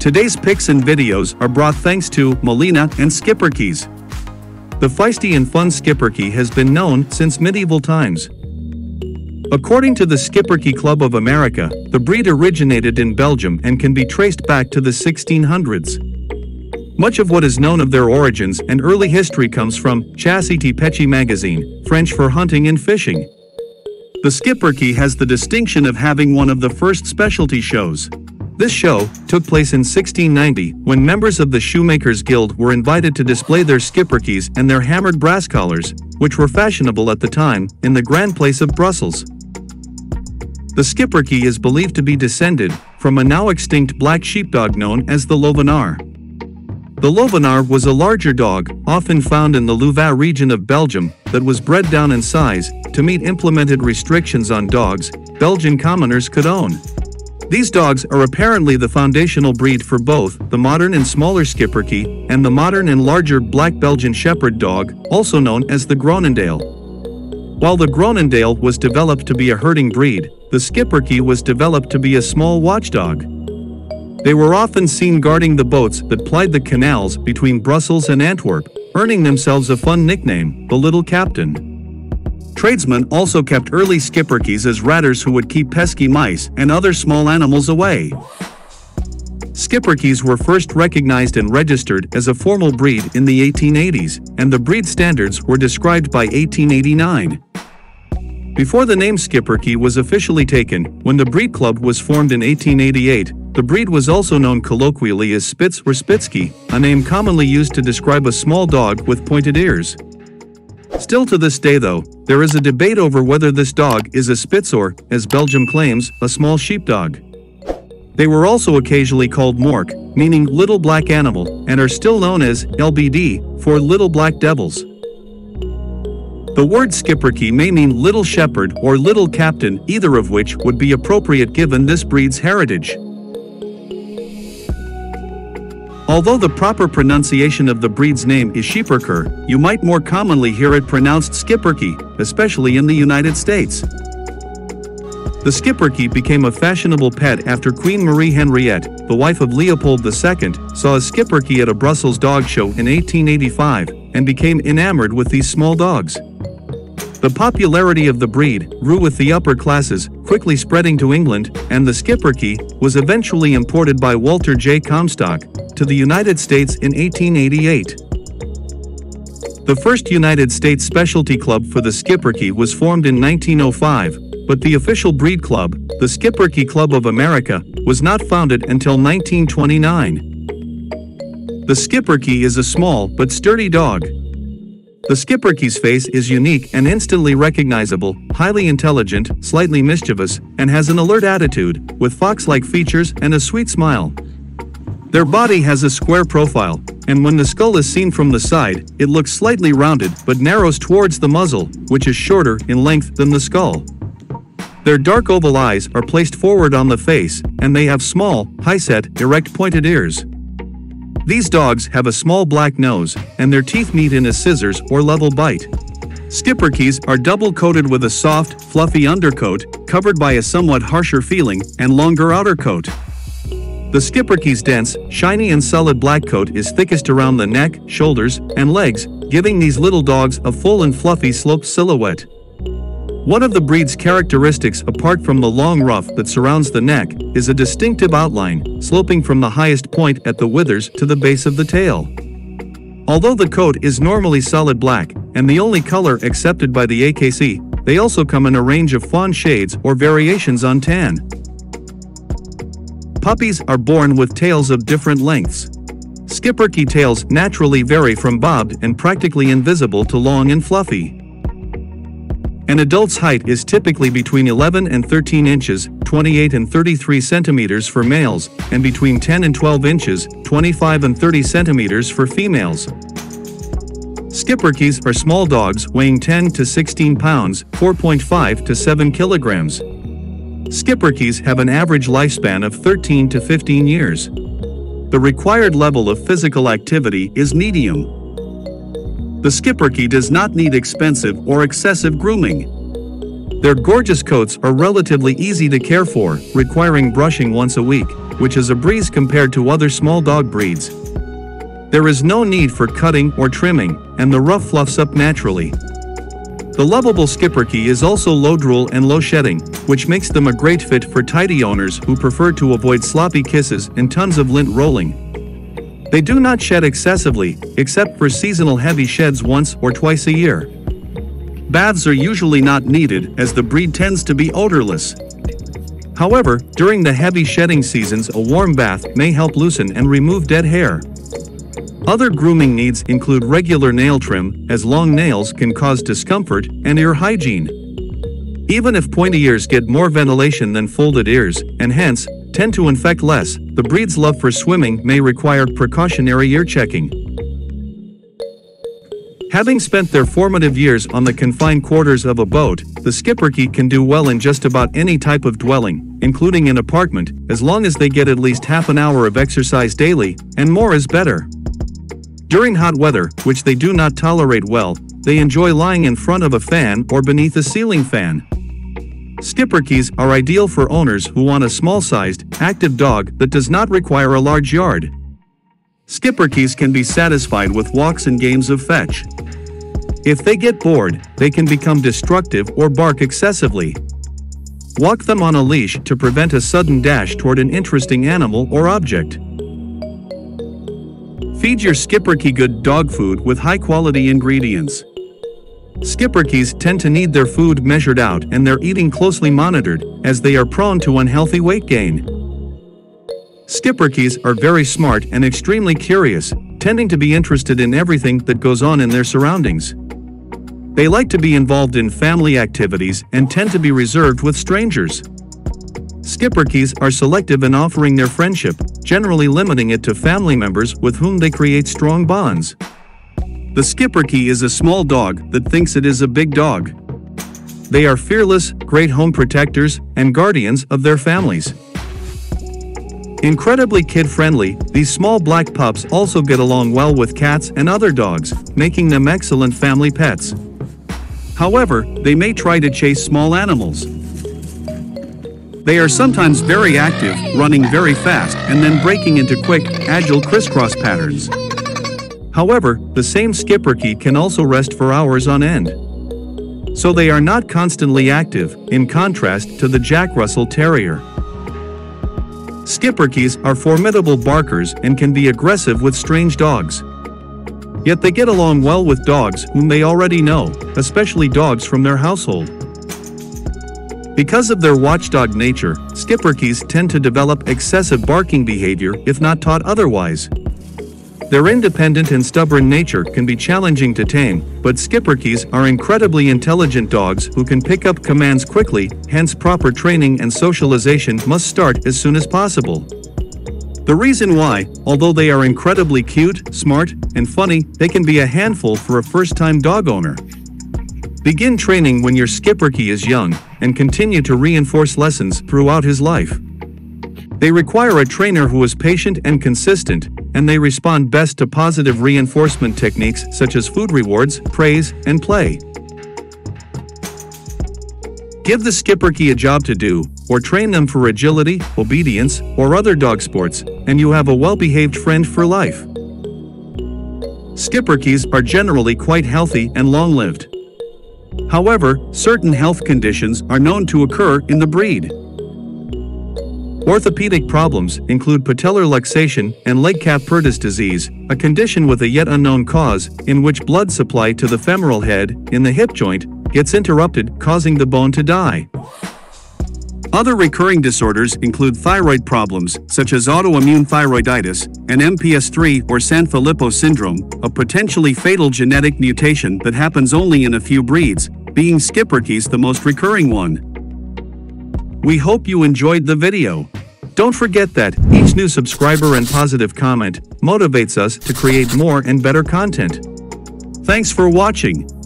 Today's pics and videos are brought thanks to Molina and Skipperkes. The feisty and fun Schipperke has been known since medieval times. According to the Schipperke Club of America, the breed originated in Belgium and can be traced back to the 1600s. Much of what is known of their origins and early history comes from Chasse et Pêche magazine, French for hunting and fishing. The Schipperke has the distinction of having one of the first specialty shows. This show took place in 1690 when members of the Shoemakers Guild were invited to display their Schipperkes and their hammered brass collars, which were fashionable at the time, in the Grand Place of Brussels. The Schipperke is believed to be descended from a now extinct black sheepdog known as the Leuvenaar. The Leuvenaar was a larger dog, often found in the Louvain region of Belgium, that was bred down in size to meet implemented restrictions on dogs Belgian commoners could own. These dogs are apparently the foundational breed for both the modern and smaller Schipperke and the modern and larger black Belgian shepherd dog, also known as the Groenendael. While the Groenendael was developed to be a herding breed, the Schipperke was developed to be a small watchdog. They were often seen guarding the boats that plied the canals between Brussels and Antwerp, earning themselves a fun nickname, the Little Captain. Tradesmen also kept early Schipperkes as ratters who would keep pesky mice and other small animals away. Schipperkes were first recognized and registered as a formal breed in the 1880s, and the breed standards were described by 1889. Before the name Schipperke was officially taken, when the breed club was formed in 1888, the breed was also known colloquially as Spitz or Spitzky, a name commonly used to describe a small dog with pointed ears. Still to this day though, there is a debate over whether this dog is a Spitz or, as Belgium claims, a small sheepdog. They were also occasionally called Mork, meaning little black animal, and are still known as LBD, for little black devils. The word Schipperke may mean little shepherd or little captain, either of which would be appropriate given this breed's heritage. Although the proper pronunciation of the breed's name is Schipperke, you might more commonly hear it pronounced Schipperke, especially in the United States. The Schipperke became a fashionable pet after Queen Marie Henriette, the wife of Leopold II, saw a Schipperke at a Brussels dog show in 1885 and became enamored with these small dogs. The popularity of the breed grew with the upper classes, quickly spreading to England, and the Schipperke was eventually imported by Walter J. Comstock to the United States in 1888. The first United States specialty club for the Schipperke was formed in 1905, but the official breed club, the Schipperke Club of America, was not founded until 1929. The Schipperke is a small but sturdy dog. The Schipperke's face is unique and instantly recognizable, highly intelligent, slightly mischievous, and has an alert attitude, with fox-like features and a sweet smile. Their body has a square profile, and when the skull is seen from the side, it looks slightly rounded but narrows towards the muzzle, which is shorter in length than the skull. Their dark oval eyes are placed forward on the face, and they have small, high-set, erect pointed ears. These dogs have a small black nose, and their teeth meet in a scissors or level bite. Schipperkes are double-coated with a soft, fluffy undercoat, covered by a somewhat harsher feeling and longer outer coat. The Schipperke's dense, shiny and solid black coat is thickest around the neck, shoulders, and legs, giving these little dogs a full and fluffy sloped silhouette. One of the breed's characteristics, apart from the long ruff that surrounds the neck, is a distinctive outline, sloping from the highest point at the withers to the base of the tail. Although the coat is normally solid black, and the only color accepted by the AKC, they also come in a range of fawn shades or variations on tan. Puppies are born with tails of different lengths. Schipperke tails naturally vary from bobbed and practically invisible to long and fluffy. An adult's height is typically between 11 and 13 inches, 28 and 33 centimeters for males, and between 10 and 12 inches, 25 and 30 centimeters for females. Schipperkes are small dogs weighing 10 to 16 pounds, 4.5 to 7 kilograms. Schipperkes have an average lifespan of 13 to 15 years. The required level of physical activity is medium. The Schipperke does not need expensive or excessive grooming. Their gorgeous coats are relatively easy to care for, requiring brushing once a week. which is a breeze compared to other small dog breeds. There is no need for cutting or trimming, and the ruff fluffs up naturally. The lovable Schipperke is also low drool and low shedding, which makes them a great fit for tidy owners who prefer to avoid sloppy kisses and tons of lint rolling. They do not shed excessively, except for seasonal heavy sheds once or twice a year. Baths are usually not needed as the breed tends to be odorless. However, during the heavy shedding seasons, a warm bath may help loosen and remove dead hair. Other grooming needs include regular nail trim, as long nails can cause discomfort, and ear hygiene. Even if pointy ears get more ventilation than folded ears, and hence, tend to infect less, the breed's love for swimming may require precautionary ear checking. Having spent their formative years on the confined quarters of a boat, the Schipperke can do well in just about any type of dwelling, including an apartment, as long as they get at least half an hour of exercise daily, and more is better. During hot weather, which they do not tolerate well, they enjoy lying in front of a fan or beneath a ceiling fan. Schipperkes are ideal for owners who want a small-sized, active dog that does not require a large yard. Schipperkes can be satisfied with walks and games of fetch. If they get bored, they can become destructive or bark excessively. Walk them on a leash to prevent a sudden dash toward an interesting animal or object. Feed your Schipperke good dog food with high-quality ingredients. Schipperkes tend to need their food measured out and their eating closely monitored, as they are prone to unhealthy weight gain. Schipperkes are very smart and extremely curious, tending to be interested in everything that goes on in their surroundings. They like to be involved in family activities and tend to be reserved with strangers. Schipperkes are selective in offering their friendship, generally limiting it to family members with whom they create strong bonds. The Schipperke is a small dog that thinks it is a big dog. They are fearless, great home protectors, and guardians of their families. Incredibly kid-friendly, these small black pups also get along well with cats and other dogs, making them excellent family pets. However, they may try to chase small animals. They are sometimes very active, running very fast and then breaking into quick, agile crisscross patterns. However, the same Schipperke can also rest for hours on end. So they are not constantly active, in contrast to the Jack Russell Terrier. Schipperkes are formidable barkers and can be aggressive with strange dogs. Yet they get along well with dogs whom they already know, especially dogs from their household. Because of their watchdog nature, Schipperkes tend to develop excessive barking behavior if not taught otherwise. Their independent and stubborn nature can be challenging to tame, but Schipperkes are incredibly intelligent dogs who can pick up commands quickly, hence proper training and socialization must start as soon as possible. The reason why, although they are incredibly cute, smart, and funny, they can be a handful for a first-time dog owner. Begin training when your Schipperke is young, and continue to reinforce lessons throughout his life. They require a trainer who is patient and consistent, and they respond best to positive reinforcement techniques such as food rewards, praise, and play. Give the Schipperke a job to do, or train them for agility, obedience, or other dog sports, and you have a well-behaved friend for life. Schipperkes are generally quite healthy and long-lived. However, certain health conditions are known to occur in the breed. Orthopedic problems include patellar luxation and Legg-Calvé-Perthes disease, a condition with a yet unknown cause, in which blood supply to the femoral head, in the hip joint, gets interrupted, causing the bone to die. Other recurring disorders include thyroid problems, such as autoimmune thyroiditis, and MPS3 or Sanfilippo syndrome, a potentially fatal genetic mutation that happens only in a few breeds, being Schipperkes the most recurring one. We hope you enjoyed the video. Don't forget that each new subscriber and positive comment motivates us to create more and better content. Thanks for watching.